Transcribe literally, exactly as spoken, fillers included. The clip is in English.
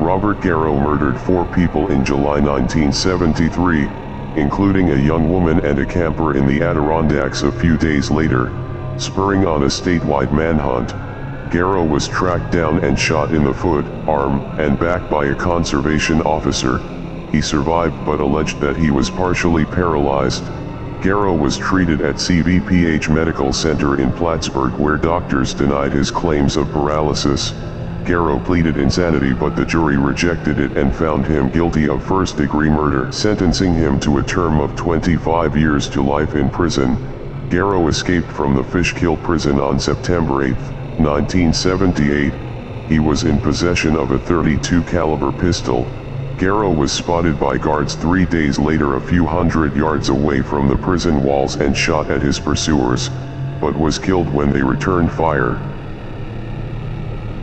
Robert Garrow murdered four people in July nineteen seventy-three, including a young woman and a camper in the Adirondacks a few days later. Spurring on a statewide manhunt, Garrow was tracked down and shot in the foot, arm, and back by a conservation officer. He survived but alleged that he was partially paralyzed. Garrow was treated at C V P H Medical Center in Plattsburgh, where doctors denied his claims of paralysis. Garrow pleaded insanity, but the jury rejected it and found him guilty of first-degree murder, sentencing him to a term of twenty-five years to life in prison. Garrow escaped from the Fishkill prison on September eighth, nineteen seventy-eight. He was in possession of a thirty-two caliber pistol. Garrow was spotted by guards three days later a few hundred yards away from the prison walls and shot at his pursuers, but was killed when they returned fire.